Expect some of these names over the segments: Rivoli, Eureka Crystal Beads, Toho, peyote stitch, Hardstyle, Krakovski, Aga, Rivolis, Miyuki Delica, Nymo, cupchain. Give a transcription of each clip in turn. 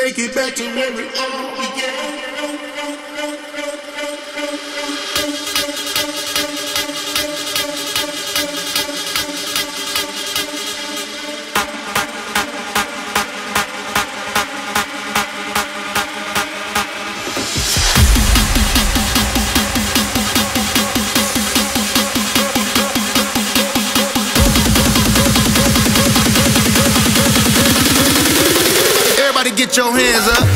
Take it back to where it all began. Get your hands up.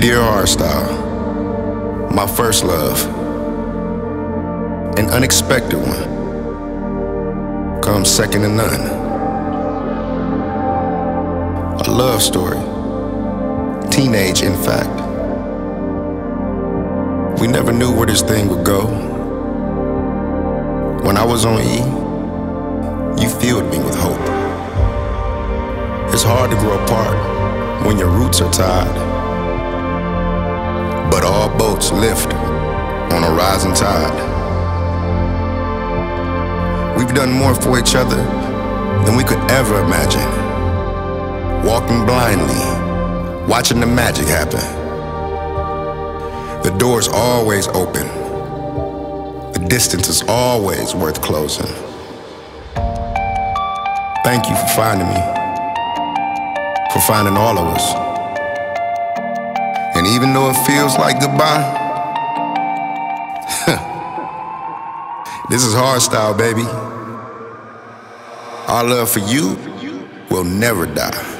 Dear Hardstyle, my first love, an unexpected one, comes second to none. A love story, teenage in fact. We never knew where this thing would go. When I was on E, you filled me with hope. It's hard to grow apart when your roots are tied. But all boats lift on a rising tide. We've done more for each other than we could ever imagine. Walking blindly, watching the magic happen. The door's always open. The distance is always worth closing. Thank you for finding me, for finding all of us. And even though it feels like goodbye, this is Hardstyle, baby. Our love for you will never die.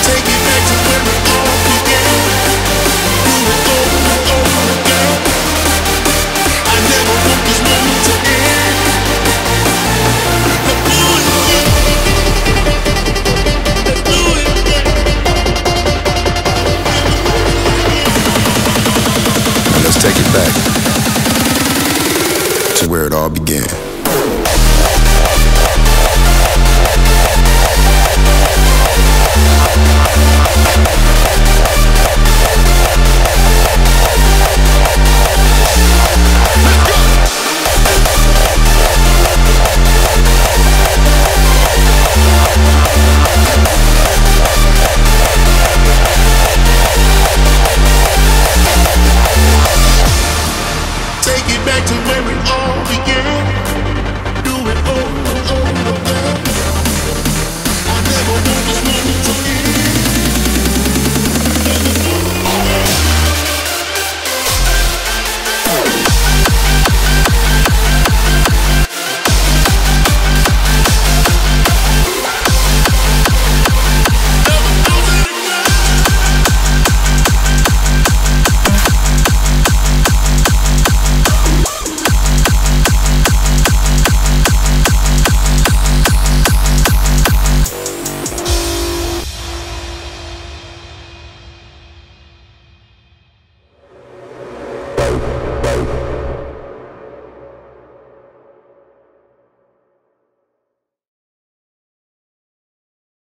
Take it back to where it all began. Bye.